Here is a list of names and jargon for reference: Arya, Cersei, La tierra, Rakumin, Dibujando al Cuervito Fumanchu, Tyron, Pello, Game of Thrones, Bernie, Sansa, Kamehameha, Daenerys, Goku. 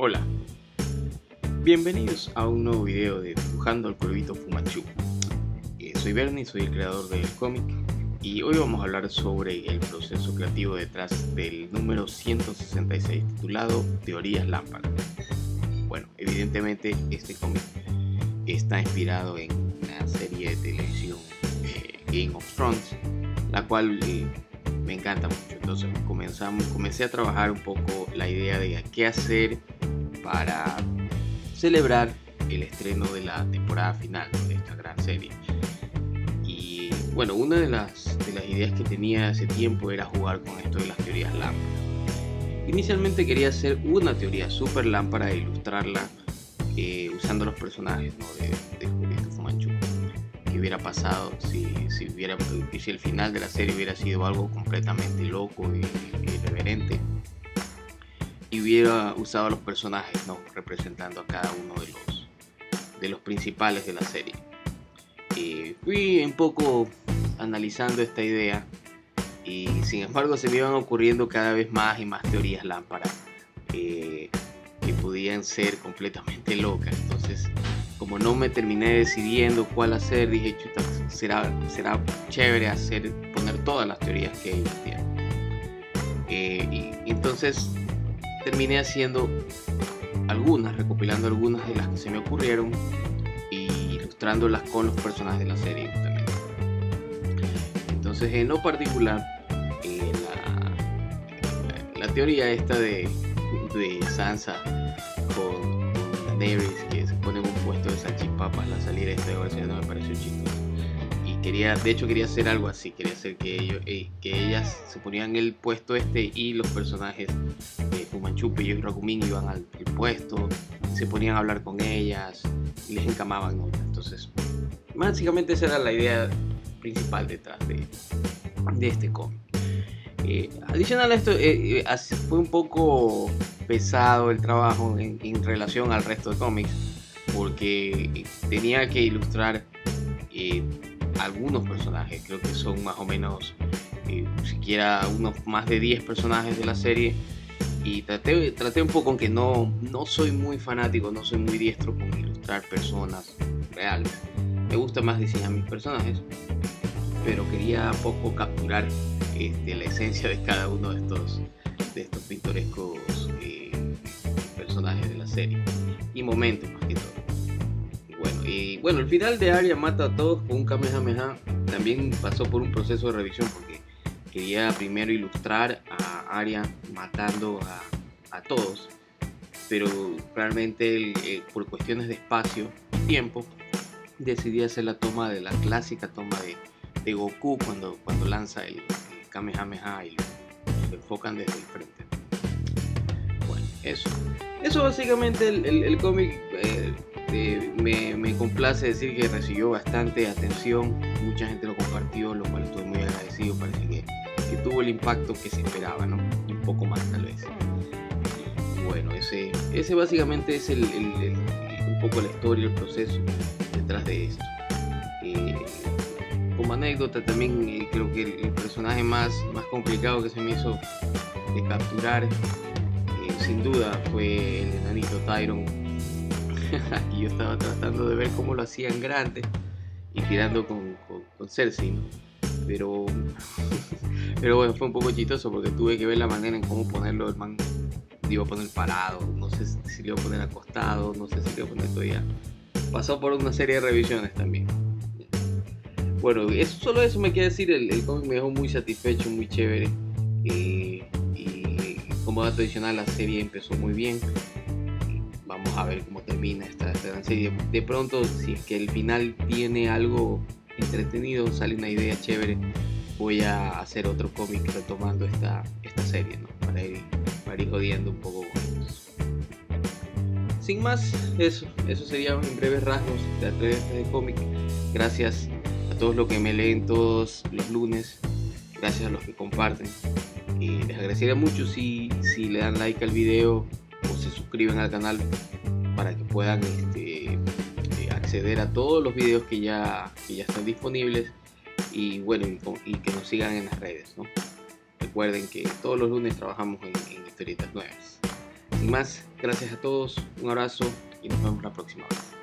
Hola, bienvenidos a un nuevo video de Dibujando al Cuervito Fumanchu. Soy Bernie, soy el creador del cómic y hoy vamos a hablar sobre el proceso creativo detrás del número 166 titulado Teorías Lámpara. Bueno, evidentemente este cómic está inspirado en una serie de televisión Game of Thrones, la cual me encanta mucho. Entonces comencé a trabajar un poco la idea de qué hacer para celebrar el estreno de la temporada final de esta gran serie. Y bueno, una de las ideas que tenía hace tiempo era jugar con esto de las teorías lámpara. Inicialmente quería hacer una teoría super lámpara e ilustrarla usando los personajes, ¿no?, del Cuervito Fumanchu. ¿Qué hubiera pasado si el final de la serie hubiera sido algo completamente loco y irreverente? Y hubiera usado a los personajes, ¿no?, representando a cada uno de los principales de la serie. Fui un poco analizando esta idea y sin embargo se me iban ocurriendo cada vez más y más teorías lámpara que podían ser completamente locas. Entonces, como no me terminé decidiendo cuál hacer, dije, chuta, será chévere poner todas las teorías que existían. Y entonces terminé haciendo algunas, recopilando algunas de las que se me ocurrieron y ilustrándolas con los personajes de la serie justamente. Entonces, en lo particular, la teoría esta de Sansa con Daenerys, que se pone en un puesto de salchipapas la salida de esta versión, me pareció chistoso. Y de hecho quería hacer algo así, quería hacer que ellas se ponían en el puesto este y los personajes Fumanchu, Pello y Rakumin iban al puesto, se ponían a hablar con ellas y les encamaban otras. Entonces, básicamente esa era la idea principal detrás de este cómic. Adicional a esto, fue un poco pesado el trabajo en relación al resto de cómics, porque tenía que ilustrar algunos personajes. Creo que son más o menos siquiera unos más de 10 personajes de la serie, y traté un poco, aunque no soy muy fanático, no soy muy diestro con ilustrar personas reales. Me gusta más diseñar mis personajes, pero quería poco capturar la esencia de cada uno de estos pintorescos personajes de la serie, y momentos más que todo. Bueno, el final de Arya mata a todos con un Kamehameha también pasó por un proceso de revisión, porque quería primero ilustrar a Arya matando a todos, pero realmente por cuestiones de espacio y tiempo decidí hacer la toma de la clásica toma de Goku cuando lanza el Kamehameha y lo enfocan desde el frente. Bueno, eso básicamente el cómic. Me complace decir que recibió bastante atención, mucha gente lo compartió, lo cual estoy muy agradecido. Parece que tuvo el impacto que se esperaba, ¿no?, un poco más tal vez. Bueno, ese básicamente es un poco la historia, el proceso detrás de esto. Como anécdota también, creo que el personaje más complicado que se me hizo de capturar sin duda fue el enanito Tyron. Y yo estaba tratando de ver cómo lo hacían grande y tirando con Cersei, ¿no?, pero bueno, fue un poco chistoso porque tuve que ver la manera en cómo ponerlo. El man le iba a poner parado, no sé si le iba a poner acostado, no sé si le iba a poner todavía. Pasó por una serie de revisiones también. Bueno, solo eso me queda decir. El cómic me dejó muy satisfecho, muy chévere. Y como dato adicional, la serie empezó muy bien. Vamos a ver cómo termina esta gran serie. De pronto, si es que el final tiene algo entretenido, sale una idea chévere, voy a hacer otro cómic retomando esta serie, ¿no?, para ir jodiendo un poco con eso. Sin más, eso sería en breves rasgos de Atrévete de cómic. Gracias a todos los que me leen todos los lunes, gracias a los que comparten, y les agradecería mucho si le dan like al video o se suscriben al canal para que puedan acceder a todos los videos que ya están disponibles, y bueno, y que nos sigan en las redes, ¿no? Recuerden que todos los lunes trabajamos en historietas nuevas. Sin más, gracias a todos, un abrazo y nos vemos la próxima vez.